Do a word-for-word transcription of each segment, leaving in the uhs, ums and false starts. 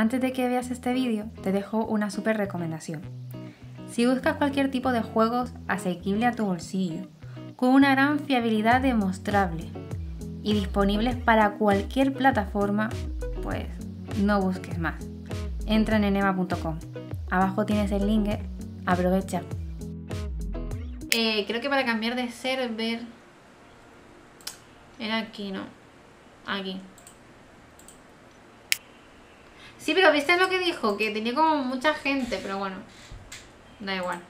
Antes de que veas este vídeo, te dejo una super recomendación. Si buscas cualquier tipo de juegos asequible a tu bolsillo, con una gran fiabilidad demostrable y disponibles para cualquier plataforma, pues no busques más. Entra en eneba punto com. Abajo tienes el link, aprovecha. Eh, creo que para cambiar de server era aquí, ¿no? Aquí. Sí, pero ¿viste lo que dijo? Que tenía como mucha gente, pero bueno, da igual.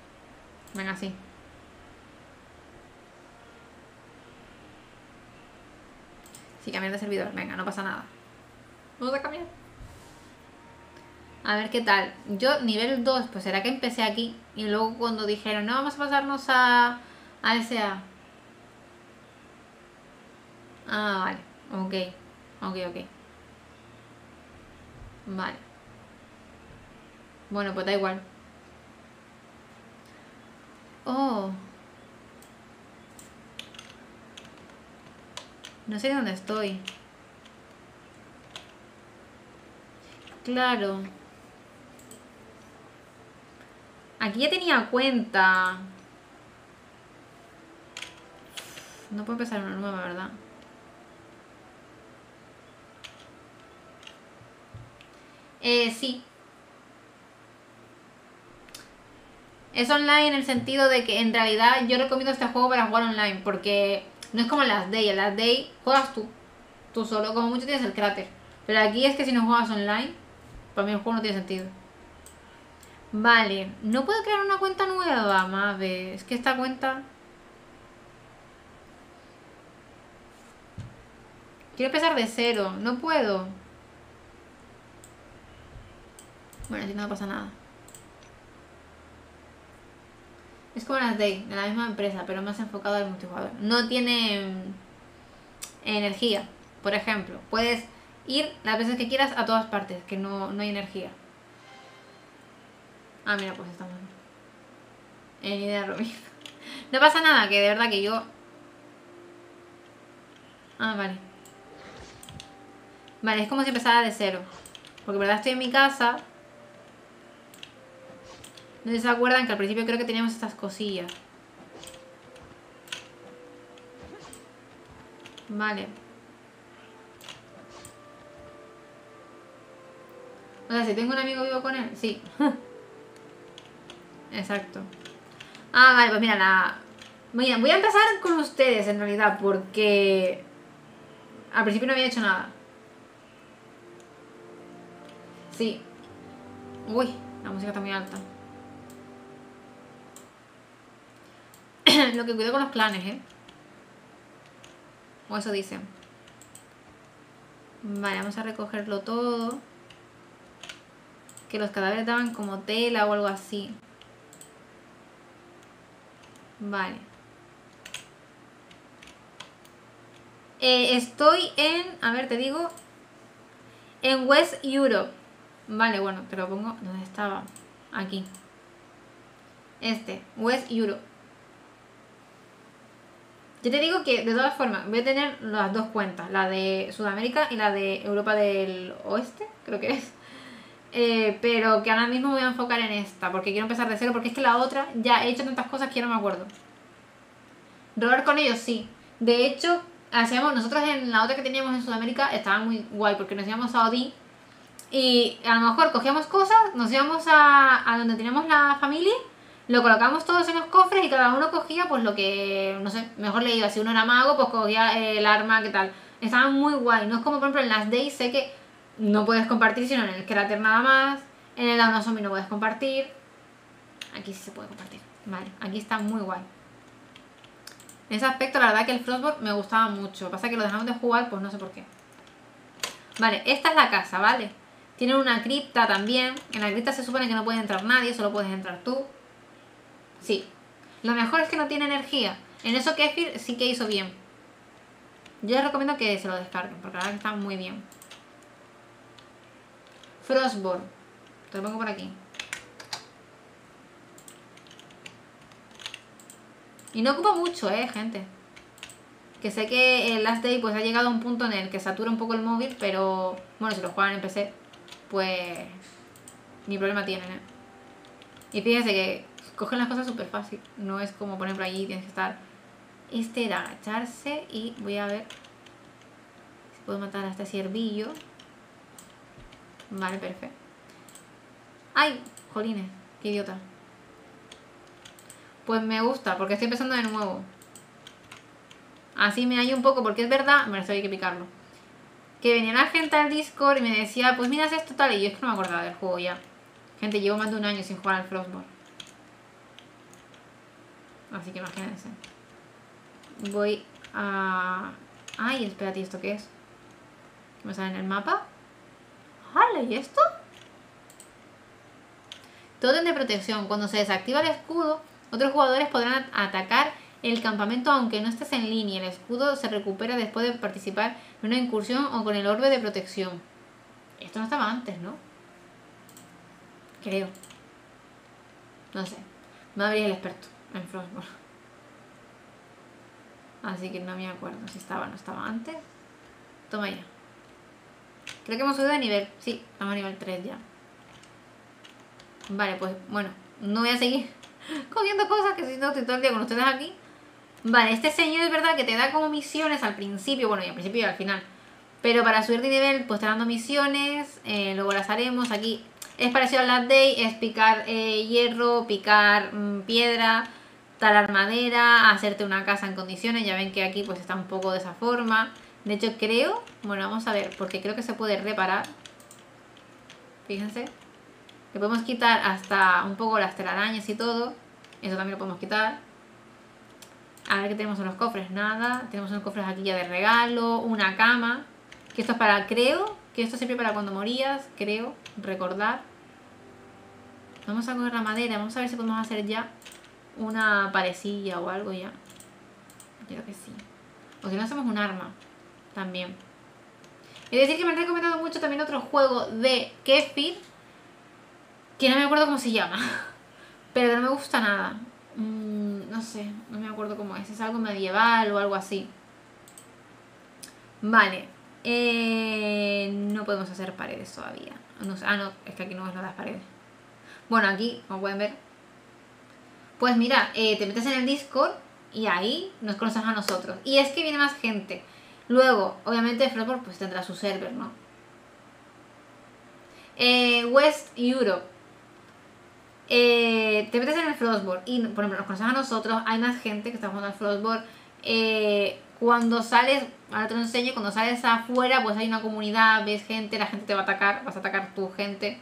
Venga, sí. Sí, cambiar de servidor, venga, no pasa nada. Vamos a cambiar. A ver qué tal. Yo, nivel dos, pues será que empecé aquí. Y luego cuando dijeron, no, vamos a pasarnos a, a S A. Ah, vale, ok. Ok, ok. Vale. Bueno, pues da igual. Oh. No sé dónde estoy. Claro. Aquí ya tenía cuenta. No puedo empezar una nueva, ¿verdad? Eh, sí. Es online en el sentido de que en realidad yo recomiendo este juego para jugar online, porque no es como en Last Day. En Last Day juegas tú, tú solo, como mucho tienes el cráter. Pero aquí es que si no juegas online, para mí el juego no tiene sentido. Vale, no puedo crear una cuenta nueva, Mave. Es que esta cuenta... Quiero empezar de cero, no puedo. Bueno, así no pasa nada. Es como las Day, de la misma empresa, pero más enfocado al multijugador. No tiene energía, por ejemplo. Puedes ir las veces que quieras a todas partes, que no, no hay energía. Ah, mira, pues está mal. En idea Rubí. No pasa nada, que de verdad que yo... Ah, vale. Vale, es como si empezara de cero. Porque en verdad estoy en mi casa... No sé si se acuerdan que al principio creo que teníamos estas cosillas. Vale. O sea, si tengo un amigo vivo con él, sí. Exacto. Ah, vale, pues mira, la... Voy a empezar con ustedes en realidad, porque... Al principio no había hecho nada. Sí. Uy, la música está muy alta. Lo que cuido con los clanes, ¿eh? O eso dicen. Vale, vamos a recogerlo todo. Que los cadáveres daban como tela o algo así. Vale. Eh, estoy en... A ver, te digo... En West Europe. Vale, bueno, te lo pongo... ¿Dónde estaba? Aquí. Este, West Europe. Yo te digo que, de todas formas, voy a tener las dos cuentas. La de Sudamérica y la de Europa del Oeste, creo que es. Eh, pero que ahora mismo me voy a enfocar en esta, porque quiero empezar de cero. Porque es que la otra, ya he hecho tantas cosas que ya no me acuerdo. Robar con ellos, sí. De hecho, hacíamos, nosotros en la otra que teníamos en Sudamérica estaba muy guay, porque nos íbamos a Odín. Y a lo mejor cogíamos cosas, nos íbamos a, a donde teníamos la familia... Lo colocamos todos en los cofres y cada uno cogía pues lo que, no sé, mejor le iba. Si uno era mago, pues cogía el arma, qué tal. Estaba muy guay. No es como, por ejemplo, en Last Day sé que no puedes compartir, sino en el cráter nada más. En el Down Zombie no puedes compartir. Aquí sí se puede compartir. Vale, aquí está muy guay. En ese aspecto, la verdad que el Frostborn me gustaba mucho. Pasa que lo dejamos de jugar, pues no sé por qué. Vale, esta es la casa, ¿vale? Tienen una cripta también. En la cripta se supone que no puede entrar nadie, solo puedes entrar tú. Sí, lo mejor es que no tiene energía. En eso Kefir sí que hizo bien. Yo les recomiendo que se lo descarguen, porque la verdad que está muy bien. Frostborn. Te lo pongo por aquí. Y no ocupa mucho, eh, gente. Que sé que el Last Day pues ha llegado a un punto en el que satura un poco el móvil, pero... Bueno, si lo juegan en P C, pues ni problema tienen, ¿eh? Y fíjense que cogen las cosas súper fácil. No es como, por ejemplo, allí tienes que estar... Este era agacharse y voy a ver si puedo matar a este ciervillo. Vale, perfecto. ¡Ay! Jolines, qué idiota. Pues me gusta, porque estoy empezando de nuevo. Así me hallo un poco, porque es verdad... Bueno, esto hay que picarlo. Que venía la gente al Discord y me decía, pues mira, esto tal, y yo es que no me acordaba del juego ya. Gente, llevo más de un año sin jugar al Frostborn. Así que imagínense. Voy a... Ay, espérate, ¿esto qué es? ¿Me sale en el mapa? ¡Jale! ¿Y esto? Totem de protección. Cuando se desactiva el escudo, otros jugadores podrán atacar el campamento aunque no estés en línea. El escudo se recupera después de participar en una incursión o con el orbe de protección. Esto no estaba antes, ¿no? Creo. No sé. Maverick es el experto en Frostborn. Así que no me acuerdo si estaba o no estaba antes. Toma ya. Creo que hemos subido de nivel. Sí, estamos a nivel tres ya. Vale, pues bueno, no voy a seguir cogiendo cosas, que si no estoy todo el día con ustedes aquí. Vale, este señor es verdad que te da como misiones al principio. Bueno, y al principio y al final. Pero para subir de nivel, pues te dando misiones. eh, Luego las haremos aquí. Es parecido al Last Day, es picar eh, hierro, picar mmm, piedra, talar madera, hacerte una casa en condiciones. Ya ven que aquí pues está un poco de esa forma. De hecho creo, bueno, vamos a ver, porque creo que se puede reparar. Fíjense. Le podemos quitar hasta un poco las telarañas y todo. Eso también lo podemos quitar. A ver qué tenemos en los cofres. Nada. Tenemos unos cofres aquí ya de regalo. Una cama. Que esto es para, creo, que esto siempre para cuando morías. Creo. Recordar. Vamos a coger la madera. Vamos a ver si podemos hacer ya una parecilla o algo ya. Creo que sí. O si no hacemos un arma. También. Es decir que me han recomendado mucho también otro juego de Kefir. Que no me acuerdo cómo se llama. Pero no me gusta nada. Mm, no sé, no me acuerdo cómo es. Es algo medieval o algo así. Vale. Eh, no podemos hacer paredes todavía. No, ah, no, es que aquí no es lo de las paredes. Bueno, aquí, como pueden ver. Pues mira, eh, te metes en el Discord y ahí nos conoces a nosotros. Y es que viene más gente. Luego, obviamente, Frostborn pues tendrá su server, ¿no? Eh, West Europe. Eh, te metes en el Frostborn y por ejemplo nos conoces a nosotros, hay más gente que está jugando al Frostborn. Eh, cuando sales, ahora te lo enseño, cuando sales afuera pues hay una comunidad, ves gente, la gente te va a atacar, vas a atacar tu gente.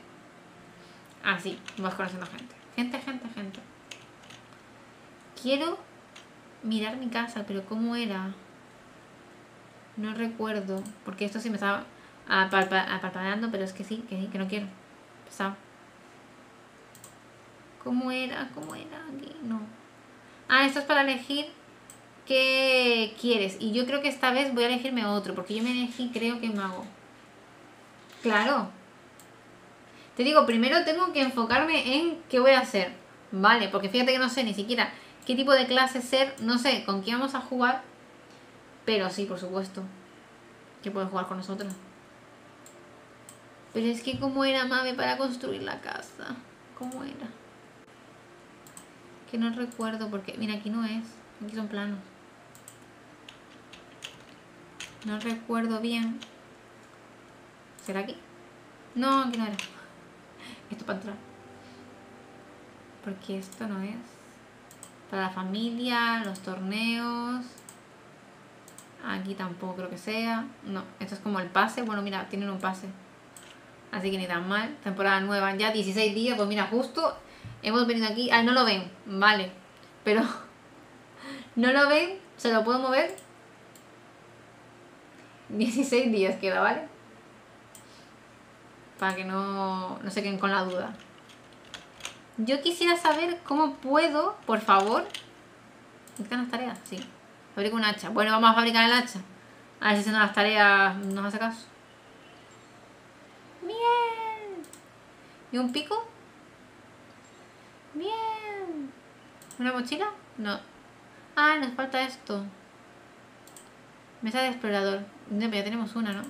Así, vas conociendo gente. Gente, gente, gente. Quiero mirar mi casa, pero ¿cómo era? No recuerdo, porque esto sí me estaba apalpadeando, pero es que sí, que sí, que no quiero. Pesado. ¿Cómo era? ¿Cómo era? Aquí no. Ah, esto es para elegir qué quieres. Y yo creo que esta vez voy a elegirme otro. Porque yo me elegí, creo que mago. Claro. Te digo, primero tengo que enfocarme en qué voy a hacer. Vale, porque fíjate que no sé ni siquiera qué tipo de clase ser. No sé con quién vamos a jugar. Pero sí, por supuesto. Que pueden jugar con nosotros. Pero es que cómo era, mami, para construir la casa. ¿Cómo era? Que no recuerdo porque... Mira, aquí no es. Aquí son planos. No recuerdo bien. ¿Será aquí? No, aquí no era. Esto para entrar. Porque esto no es. Para la familia, los torneos... Aquí tampoco creo que sea. No, esto es como el pase. Bueno, mira, tienen un pase. Así que ni tan mal. Temporada nueva, ya dieciséis días. Pues mira, justo hemos venido aquí. Ah, no lo ven, vale. Pero no lo ven, se lo puedo mover. dieciséis días queda, ¿vale? Para que no, no se queden con la duda. Yo quisiera saber cómo puedo, por favor. ¿Están las tareas? Sí. Fabrica un hacha. Bueno, vamos a fabricar el hacha. A ver si haciendo las tareas nos hace caso. Bien. ¿Y un pico? Bien. ¿Una mochila? No. Ah, nos falta esto. Mesa de explorador. Ya tenemos una, ¿no?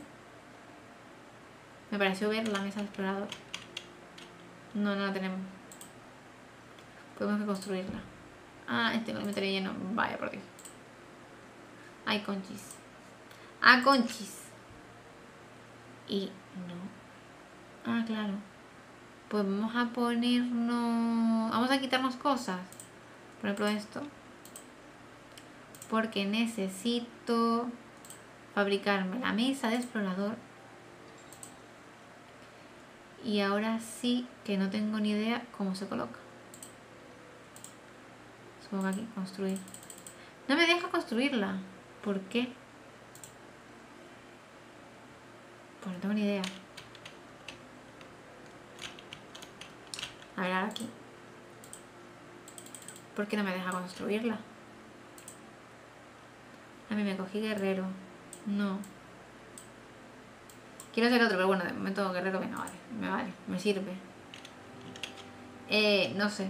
Me pareció ver la mesa de explorador. No, no la tenemos. Podemos que construirla. Ah, este me meteré lleno. Vaya, por Dios. Ay, conchis. Ah, conchis. Y no. Ah, claro. Pues vamos a ponernos... Vamos a quitarnos cosas. Por ejemplo, esto. Porque necesito fabricarme la mesa de explorador. Y ahora sí que no tengo ni idea cómo se coloca. Supongo aquí, construir. No me deja construirla. ¿Por qué? Pues no tengo ni idea. A ver, ahora aquí. ¿Por qué no me deja construirla? A mí me cogí guerrero. No. Quiero hacer otro, pero bueno, de momento guerrero me vale. Me vale, me sirve. Eh, no sé.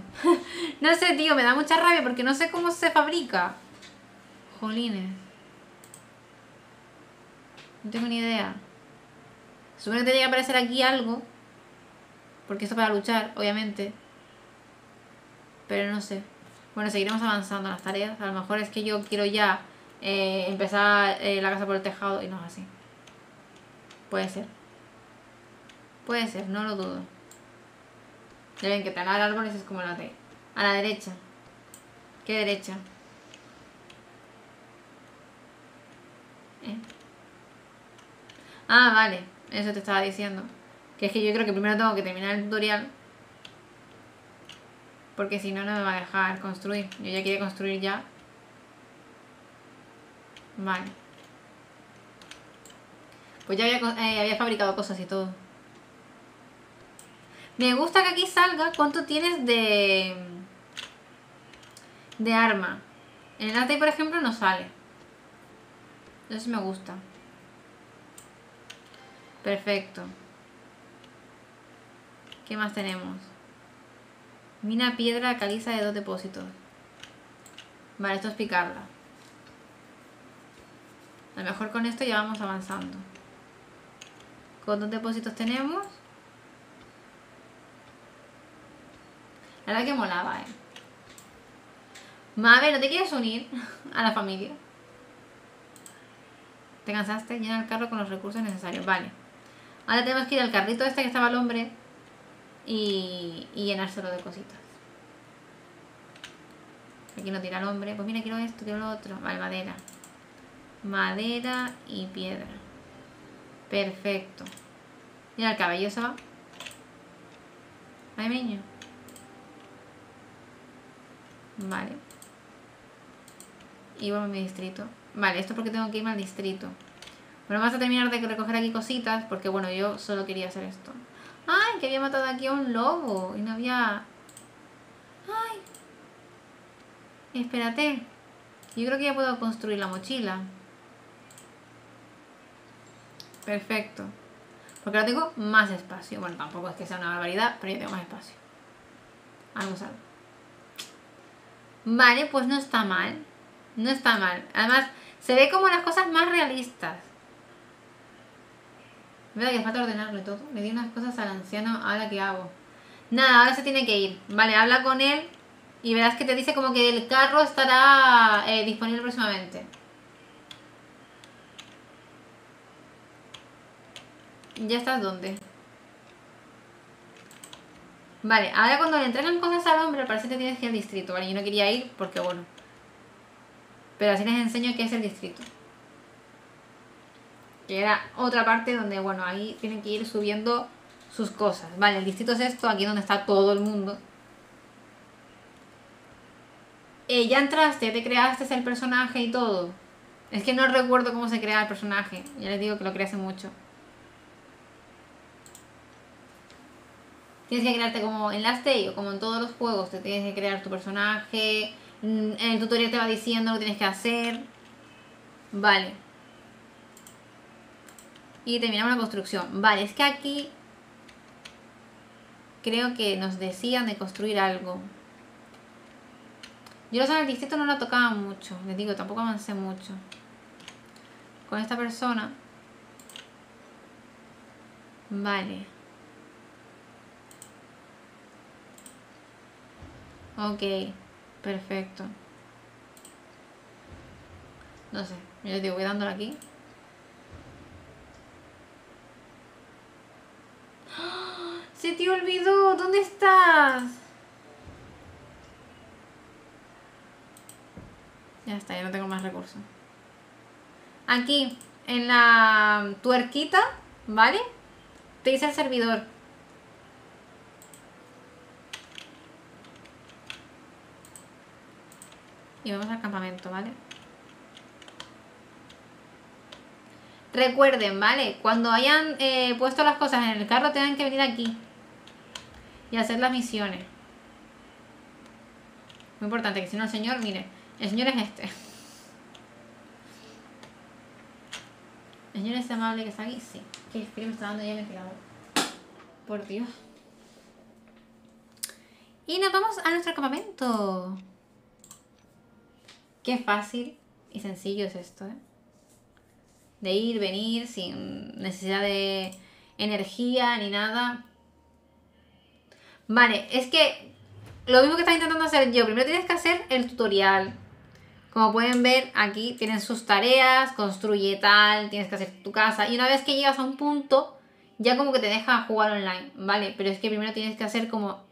No sé, tío, me da mucha rabia porque no sé cómo se fabrica. Jolines. No tengo ni idea. Supongo que te llega a aparecer aquí algo. Porque esto es para luchar, obviamente. Pero no sé. Bueno, seguiremos avanzando en las tareas. A lo mejor es que yo quiero ya eh, empezar eh, la casa por el tejado y no es así. Puede ser. Puede ser, no lo dudo. Ya ven que talar árboles es como la de... A la derecha. ¿Qué derecha? ¿Eh? Ah, vale. Eso te estaba diciendo. Que es que yo creo que primero tengo que terminar el tutorial. Porque si no, no me va a dejar construir. Yo ya quiero construir ya. Vale. Pues ya había, eh, había fabricado cosas y todo. Me gusta que aquí salga cuánto tienes de... De arma. En el Last Day, por ejemplo, no sale. Entonces me gusta. Perfecto. ¿Qué más tenemos? Mina piedra caliza de dos depósitos. Vale, esto es picarla. A lo mejor con esto ya vamos avanzando. ¿Con dos depósitos tenemos? La verdad que molaba, eh. Mave, ¿no te quieres unir a la familia? ¿Te cansaste? Llena el carro con los recursos necesarios. Vale. Ahora tenemos que ir al carrito este que estaba el hombre. Y, y llenárselo de cositas. Aquí no tira el hombre. Pues mira, quiero esto, quiero lo otro. Vale, madera. Madera y piedra. Perfecto. Mira, el cabello se va. Ay, niño. Vale. Y vamos a mi distrito. Vale, esto es porque tengo que irme al distrito. Bueno, vamos a terminar de recoger aquí cositas. Porque bueno, yo solo quería hacer esto. ¡Ay! Que había matado aquí a un lobo. Y no había... ¡Ay! Espérate. Yo creo que ya puedo construir la mochila. Perfecto. Porque ahora tengo más espacio. Bueno, tampoco es que sea una barbaridad, pero ya tengo más espacio. Algo salvo. Vale, pues no está mal. No está mal. Además, se ve como las cosas más realistas. Verdad que falta ordenarlo todo. Le di unas cosas al anciano, ahora qué hago. Nada, ahora se tiene que ir. Vale, habla con él y verás que te dice como que el carro estará eh, disponible próximamente. ¿Ya estás dónde? Vale, ahora cuando le entregan cosas al hombre, parece que te tienes que ir al distrito. Vale, yo no quería ir porque bueno. Pero así les enseño qué es el distrito. Que era otra parte donde, bueno, ahí tienen que ir subiendo sus cosas. Vale, el distrito es esto, aquí es donde está todo el mundo. Eh, ya entraste, te creaste el personaje y todo. Es que no recuerdo cómo se crea el personaje. Ya les digo que lo creé hace mucho. Tienes que crearte como en Last Day o como en todos los juegos. Te tienes que crear tu personaje. En el tutorial te va diciendo lo que tienes que hacer. Vale. Y terminamos la construcción. Vale, es que aquí creo que nos decían de construir algo. Yo lo sé, en el distrito no lo tocaba mucho. Les digo, tampoco avancé mucho. Con esta persona Vale. Ok, perfecto. No sé, yo te digo, voy dándole aquí. ¡Oh! ¡Se te olvidó! ¿Dónde estás? Ya está, ya no tengo más recursos. Aquí, en la tuerquita, ¿vale? Te dice el servidor. Y vamos al campamento, ¿vale? Recuerden, ¿vale? Cuando hayan eh, puesto las cosas en el carro, tengan que venir aquí y hacer las misiones. Muy importante, que si no el señor, mire, el señor es este. El señor es amable que está aquí, sí. Que es que me está dando ya el ventilador. Por Dios. Y nos vamos a nuestro campamento. Qué fácil y sencillo es esto, ¿eh? De ir, venir, sin necesidad de energía ni nada. Vale, es que lo mismo que estaba intentando hacer yo. Primero tienes que hacer el tutorial. Como pueden ver, aquí tienen sus tareas, construye tal, tienes que hacer tu casa. Y una vez que llegas a un punto, ya como que te deja jugar online, ¿vale? Pero es que primero tienes que hacer como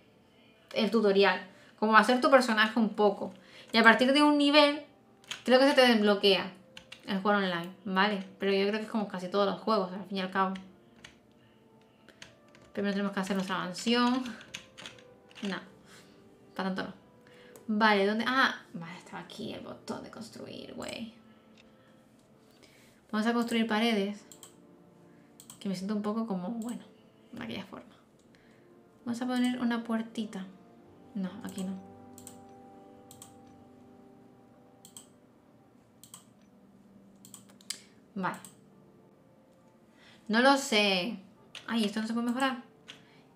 el tutorial. Como hacer tu personaje un poco. Y a partir de un nivel, creo que se te desbloquea el juego online, ¿vale? Pero yo creo que es como casi todos los juegos, al fin y al cabo. Primero tenemos que hacer nuestra mansión. No, para tanto no. Vale, ¿dónde? Ah, vale, estaba aquí el botón de construir, güey. Vamos a construir paredes. Que me siento un poco como, bueno, de aquella forma. Vamos a poner una puertita. No, aquí no. Vale. No lo sé. Ay, ¿esto no se puede mejorar?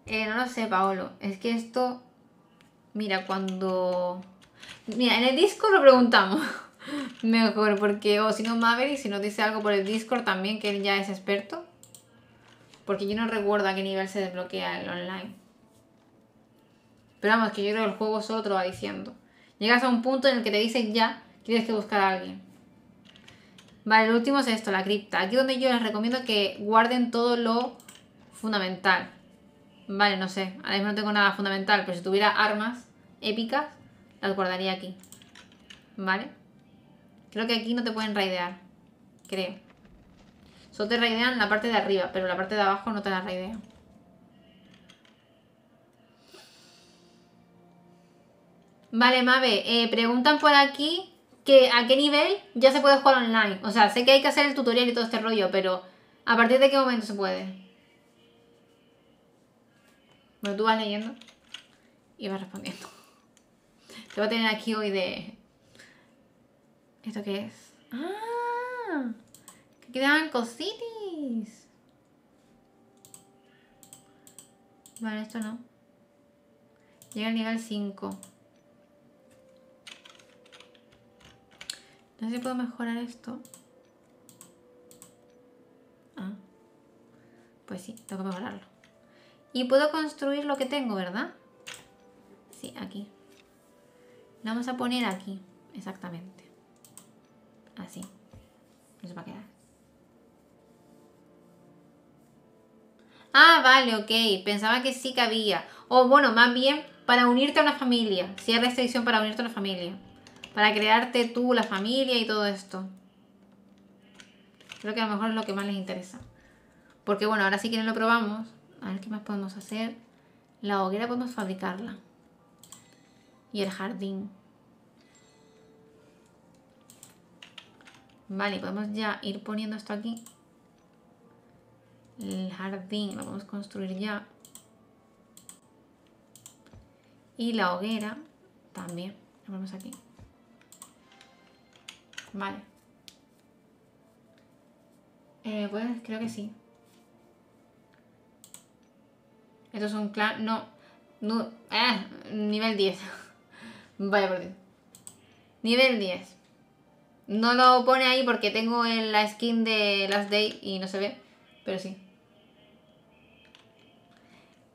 Eh, no lo sé, Paolo. Es que esto... Mira, cuando... Mira, en el Discord lo preguntamos. Mejor, porque... O oh, si no, Maverick, si nos dice algo por el Discord también, que él ya es experto. Porque yo no recuerdo a qué nivel se desbloquea el online. Pero vamos, que yo creo que el juego solo te lo va diciendo. Llegas a un punto en el que te dicen ya que tienes que buscar a alguien. Vale, el último es esto, la cripta. Aquí donde yo les recomiendo que guarden todo lo fundamental. Vale, no sé. Ahora mismo no tengo nada fundamental, pero si tuviera armas épicas, las guardaría aquí. Vale. Creo que aquí no te pueden raidear. Creo. Solo te raidean la parte de arriba, pero la parte de abajo no te la raidean. Vale, Mave. Eh, preguntan por aquí... Que a qué nivel ya se puede jugar online. O sea, sé que hay que hacer el tutorial y todo este rollo, pero ¿a partir de qué momento se puede? Bueno, tú vas leyendo y vas respondiendo. Te voy a tener aquí hoy de... ¿Esto qué es? ¡Ah! Que quedan cositas. Vale, esto no. Llega al nivel cinco. No sé si puedo mejorar esto. Ah. Pues sí, tengo que mejorarlo. Y puedo construir lo que tengo, ¿verdad? Sí, aquí. Lo vamos a poner aquí, exactamente. Así. No se va a quedar. Ah, vale, ok. Pensaba que sí cabía. O bueno, más bien para unirte a una familia. Si hay restricción para unirte a una familia. Para crearte tú, la familia y todo esto. Creo que a lo mejor es lo que más les interesa. Porque bueno, ahora sí que no lo probamos. A ver qué más podemos hacer. La hoguera podemos fabricarla. Y el jardín. Vale, podemos ya ir poniendo esto aquí. El jardín lo podemos construir ya. Y la hoguera también. La ponemos aquí. Vale. Eh, pues creo que sí. Esto es un clan... No. no eh, nivel diez. Vaya por Dios. Nivel diez. No lo pone ahí porque tengo la skin de Last Day y no se ve. Pero sí.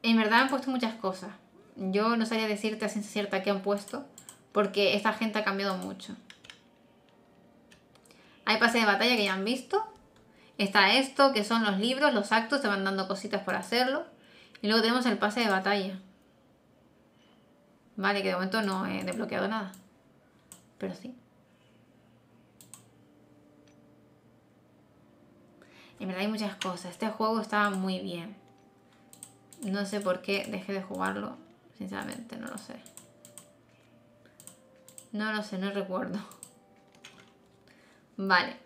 en verdad han puesto muchas cosas. Yo no sabría decirte a ciencia cierta qué han puesto, porque esta gente ha cambiado mucho. Hay pases de batalla que ya han visto. Está esto, que son los libros, los actos, te van dando cositas por hacerlo. Y luego tenemos el pase de batalla. Vale, que de momento no he desbloqueado nada. Pero sí. En verdad hay muchas cosas. Este juego estaba muy bien. No sé por qué dejé de jugarlo. Sinceramente, no lo sé. No lo sé, no recuerdo. Vale.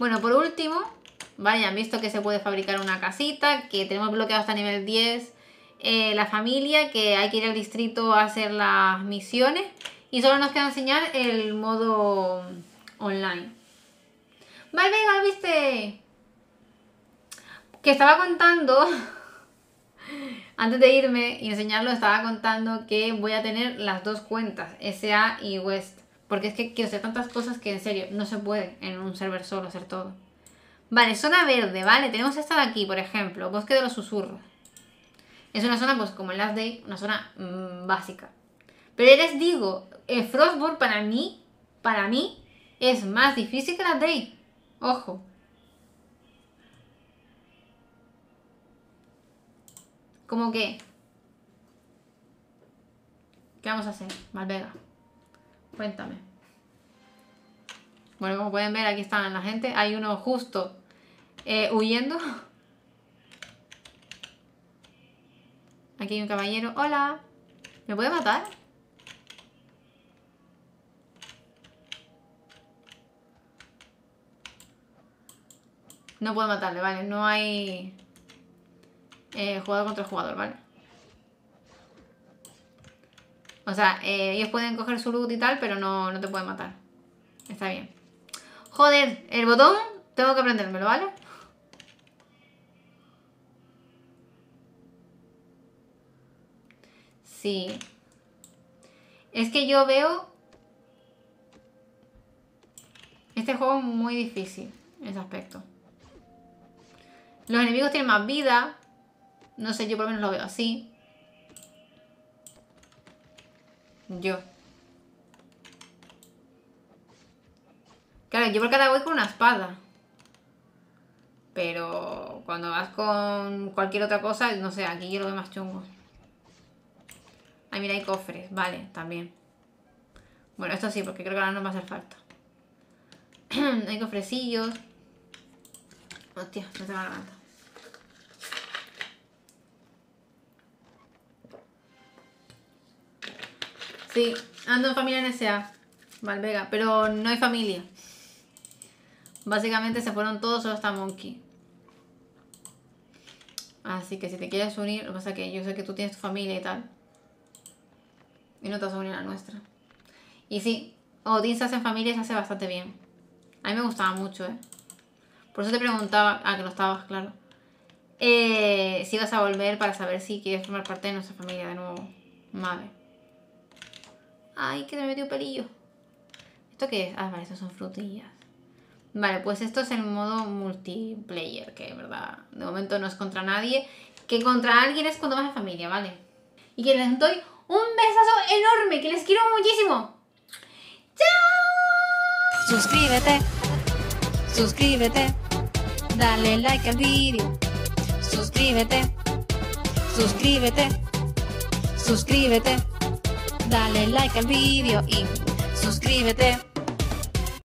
Bueno, por último, vale, ya han visto que se puede fabricar una casita, que tenemos bloqueado hasta nivel diez, eh, la familia, que hay que ir al distrito a hacer las misiones, y solo nos queda enseñar el modo online. Vale, venga, ¿viste? Que estaba contando, antes de irme y enseñarlo, estaba contando que voy a tener las dos cuentas, S A y West. Porque es que quiero hacer tantas cosas que en serio no se puede en un server solo hacer todo. Vale, zona verde, ¿vale? Tenemos esta de aquí, por ejemplo, Bosque de los Susurros. Es una zona, pues como en Last Day, una zona mmm, básica. Pero ya les digo, el Frostborn para mí, para mí, es más difícil que Last Day. Ojo. ¿Cómo que? ¿Qué vamos a hacer, Malvega? Cuéntame. Bueno, como pueden ver, aquí están la gente. Hay uno justo eh, huyendo. Aquí hay un caballero. ¡Hola! ¿Me puede matar? No puedo matarle, vale. No hay eh, jugador contra jugador, vale. O sea, eh, ellos pueden coger su loot y tal, pero no, no te pueden matar. Está bien. Joder, el botón tengo que aprendérmelo, ¿vale? Sí. Es que yo veo este juego muy difícil en ese aspecto. Los enemigos tienen más vida. No sé, yo por lo menos lo veo así. Yo. Claro, yo porque ahora voy con una espada. Pero cuando vas con cualquier otra cosa, no sé, aquí yo lo veo más chungo. Ay, mira, hay cofres. Vale, también. Bueno, esto sí, porque creo que ahora no va a hacer falta. Hay cofrecillos. Hostia, no se me levanta. Sí, ando en familia en S A, Valvega, pero no hay familia. Básicamente se fueron todos, solo está Monkey. Así que si te quieres unir, lo que pasa es que yo sé que tú tienes tu familia y tal. Y no te vas a unir a la nuestra. Y sí, Odín se hace en familia y se hace bastante bien. A mí me gustaba mucho, ¿eh? Por eso te preguntaba, ah, que no estabas, claro. Eh, si vas a volver para saber si quieres formar parte de nuestra familia de nuevo. Madre. Ay, que me metió un pelillo. ¿Esto qué es? Ah, vale, estos son frutillas. Vale, pues esto es el modo multiplayer, que en verdad de momento no es contra nadie. Que contra alguien es cuando vas a familia, ¿vale? Y que les doy un besazo enorme, que les quiero muchísimo. ¡Chao! Suscríbete, suscríbete, dale like al vídeo. Suscríbete, suscríbete, suscríbete. Dale like al vídeo y suscríbete.